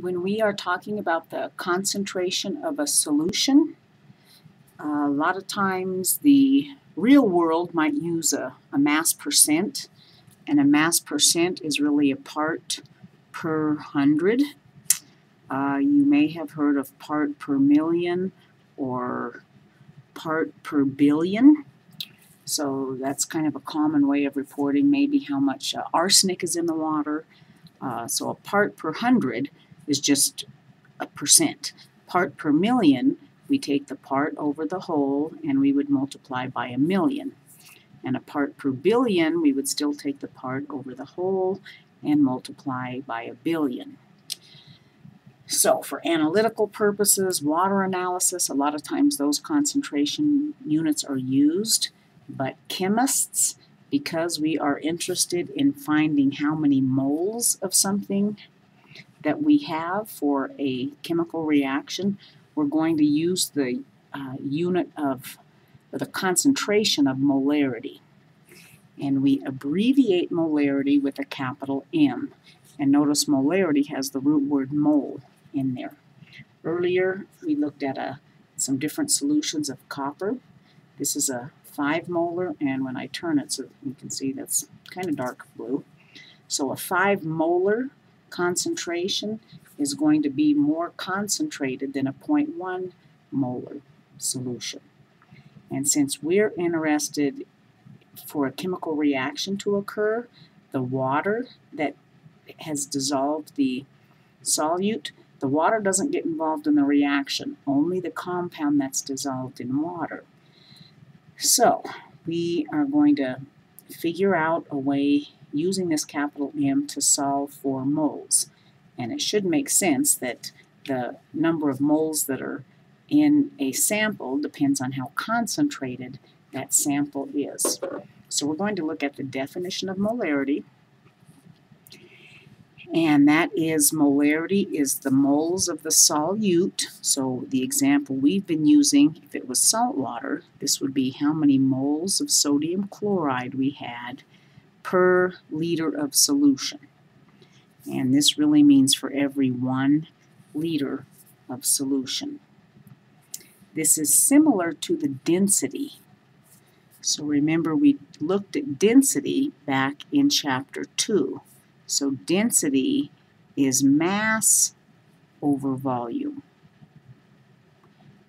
when we are talking about the concentration of a solution, a lot of times the real world might use a mass percent, and a mass percent is really a part per hundred. You may have heard of part per million or part per billion. So that's kind of a common way of reporting maybe how much arsenic is in the water. So a part per hundred is just a percent. Part per million, we take the part over the whole and we would multiply by a million. And a part per billion, we would still take the part over the whole and multiply by a billion. So for analytical purposes, water analysis, a lot of times those concentration units are used, but chemists, because we are interested in finding how many moles of something that we have for a chemical reaction, we're going to use the unit of, or the concentration of molarity. And we abbreviate molarity with a capital M. And notice molarity has the root word mole in there. Earlier, we looked at some different solutions of copper. This is a 5 molar, and when I turn it, so you can see that's kind of dark blue. So a 5 molar concentration is going to be more concentrated than a 0.1 molar solution. And since we're interested for a chemical reaction to occur, the water that has dissolved the solute, the water doesn't get involved in the reaction, only the compound that's dissolved in water. So we are going to figure out a way using this capital M to solve for moles. And it should make sense that the number of moles that are in a sample depends on how concentrated that sample is. So we're going to look at the definition of molarity. And that is, molarity is the moles of the solute. So the example we've been using, if it was salt water, this would be how many moles of sodium chloride we had per liter of solution. And this really means for every 1 liter of solution. This is similar to the density. So remember, we looked at density back in Chapter 2. So density is mass over volume.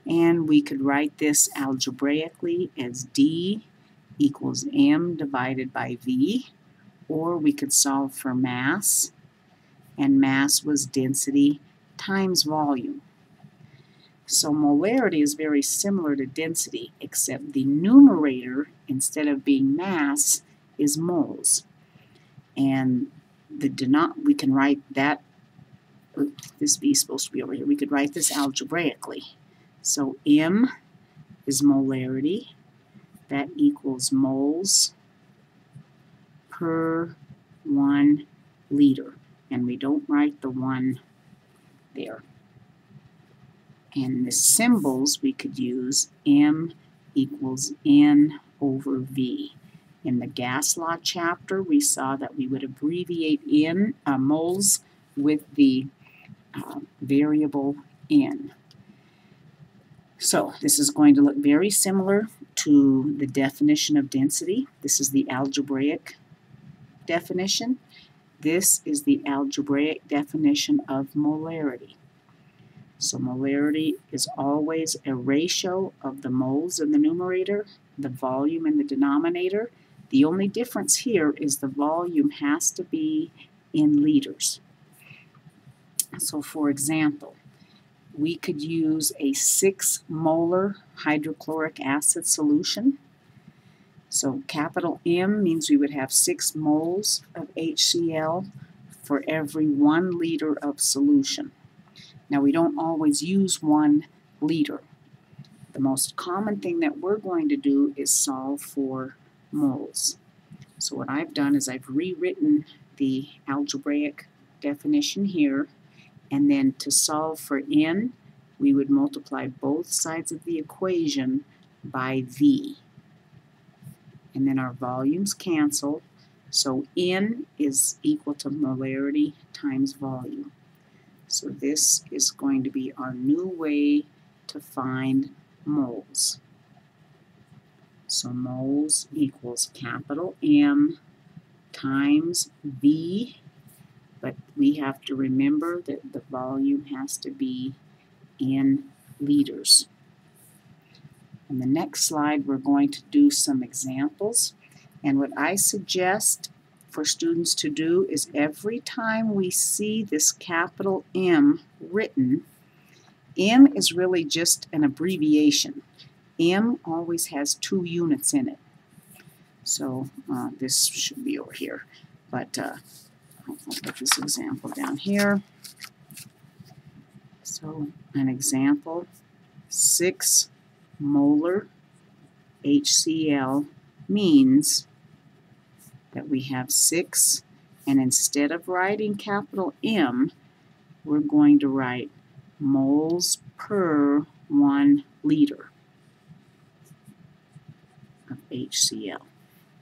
And we could write this algebraically as D equals M divided by V, or we could solve for mass, and mass was density times volume. So molarity is very similar to density, except the numerator, instead of being mass, is moles. And we can write that, this B is supposed to be over here, we could write this algebraically. So M is molarity, that equals moles per 1 liter. And we don't write the 1 there. And the symbols we could use, M equals N over V. In the gas law chapter, we saw that we would abbreviate N, moles, with the variable N. So this is going to look very similar to the definition of density. This is the algebraic definition. This is the algebraic definition of molarity. So molarity is always a ratio of the moles in the numerator, the volume in the denominator. The only difference here is the volume has to be in liters. So for example, we could use a 6 molar hydrochloric acid solution. So capital M means we would have 6 moles of HCl for every 1 liter of solution. Now we don't always use 1 liter. The most common thing that we're going to do is solve for moles. So what I've done is I've rewritten the algebraic definition here, and then to solve for N, we would multiply both sides of the equation by V. And then our volumes cancel, so N is equal to molarity times volume. So this is going to be our new way to find moles. So moles equals capital M times V, but we have to remember that the volume has to be in liters. On the next slide, we're going to do some examples. And what I suggest for students to do is every time we see this capital M written, M is really just an abbreviation. M always has 2 units in it. So this should be over here. But I'll put this example down here. So an example, 6 molar HCl means that we have 6, and instead of writing capital M, we're going to write moles per 1 liter of HCl.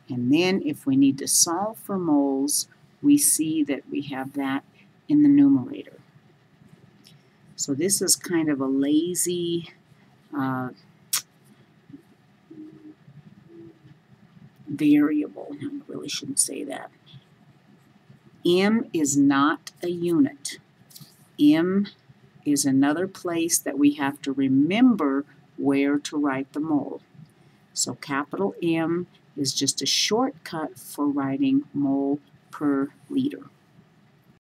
And then if we need to solve for moles, we see that we have that in the numerator. So this is kind of a lazy variable. I really shouldn't say that. M is not a unit. M is another place that we have to remember where to write the mole. So capital M is just a shortcut for writing mole per liter.